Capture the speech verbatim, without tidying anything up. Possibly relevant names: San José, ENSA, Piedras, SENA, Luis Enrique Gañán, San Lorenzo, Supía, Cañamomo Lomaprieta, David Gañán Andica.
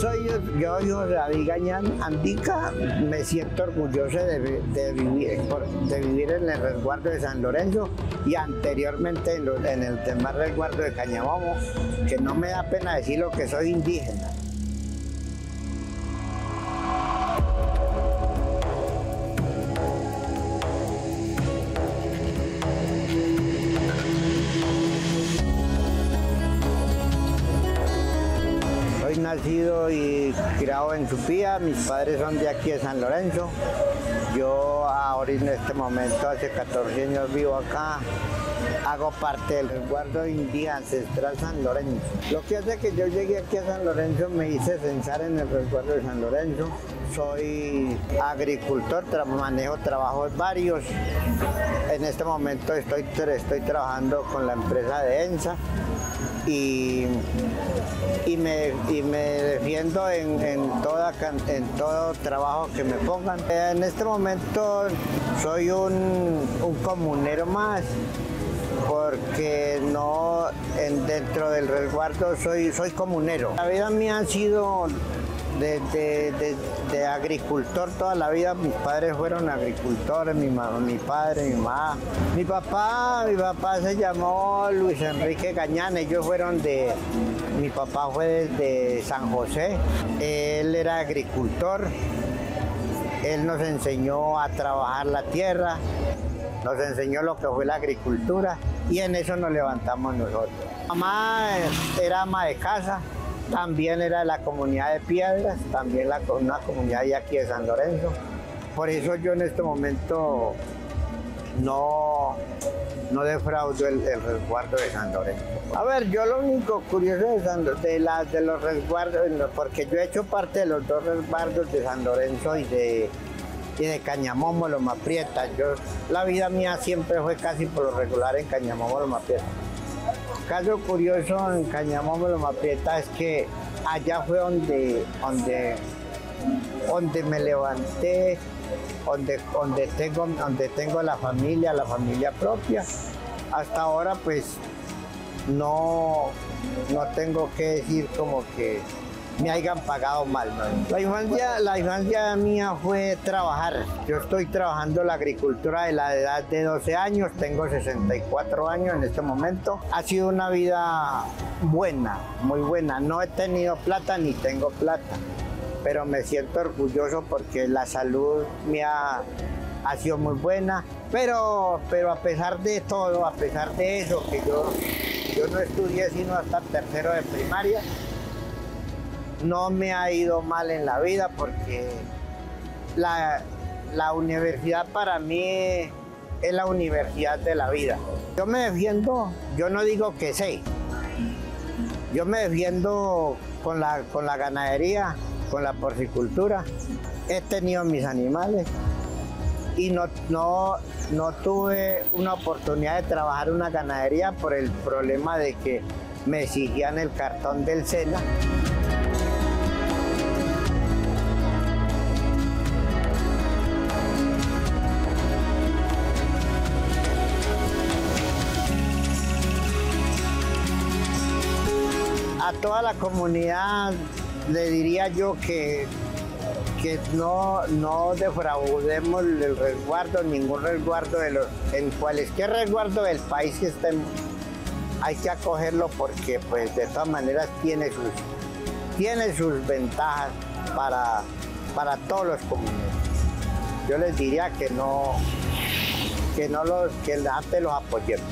Soy yo, yo David Gañán Andica, me siento orgulloso de, de, vivir, de vivir en el resguardo de San Lorenzo y anteriormente en, lo, en el demás resguardo de Cañamomo, que no me da pena decir lo que soy indígena. Nacido y criado en Supía, mis padres son de aquí de San Lorenzo. Yo ahora en este momento, hace catorce años vivo acá, hago parte del resguardo indígena ancestral San Lorenzo. Lo que hace que yo llegué aquí a San Lorenzo, me hice censar en el resguardo de San Lorenzo. Soy agricultor, tra manejo trabajos varios. En este momento estoy, estoy trabajando con la empresa de ENSA. Y, y, me, y me defiendo en, en, toda, en todo trabajo que me pongan. En este momento soy un, un comunero más, porque no en, dentro del resguardo soy, soy comunero. La vida mía ha sido de, de, de, de agricultor toda la vida. Mis padres fueron agricultores, mi, mamá, mi padre, mi mamá. Mi papá, mi papá se llamó Luis Enrique Gañán, ellos fueron de... Mi papá fue de San José, él era agricultor, él nos enseñó a trabajar la tierra, nos enseñó lo que fue la agricultura y en eso nos levantamos nosotros. Mamá era ama de casa. También era la comunidad de Piedras, también la, una comunidad de aquí de San Lorenzo. Por eso yo en este momento no, no defraudo el, el resguardo de San Lorenzo. A ver, yo lo único curioso de, San, de, la, de los resguardos, porque yo he hecho parte de los dos resguardos de San Lorenzo y de, y de Cañamomo Lomaprieta. Yo, la vida mía siempre fue casi por lo regular en Cañamomo Lomaprieta. Caso curioso en Cañamomo Lomaprieta es que allá fue donde, donde, donde me levanté, donde, donde, tengo, donde tengo la familia, la familia propia. Hasta ahora pues no, no tengo que decir como que me hayan pagado mal, ¿no? La infancia, la infancia mía fue trabajar. Yo estoy trabajando la agricultura de la edad de doce años, tengo sesenta y cuatro años en este momento. Ha sido una vida buena, muy buena. No he tenido plata ni tengo plata, pero me siento orgulloso porque la salud mía ha sido muy buena. Pero, pero a pesar de todo, a pesar de eso, que yo, yo no estudié sino hasta tercero de primaria, no me ha ido mal en la vida porque la, la universidad para mí es la universidad de la vida. Yo me defiendo, yo no digo que sé, yo me defiendo con la, con la ganadería, con la porcicultura. He tenido mis animales y no, no, no tuve una oportunidad de trabajar una ganadería por el problema de que me exigían el cartón del SENA. A toda la comunidad le diría yo que, que no, no defraudemos el resguardo, ningún resguardo, de los, en cualquier resguardo del país que estemos, hay que acogerlo porque pues de todas maneras tiene sus, tiene sus ventajas para, para todos los comunidades. Yo les diría que no, que no los, que antes los apoyemos.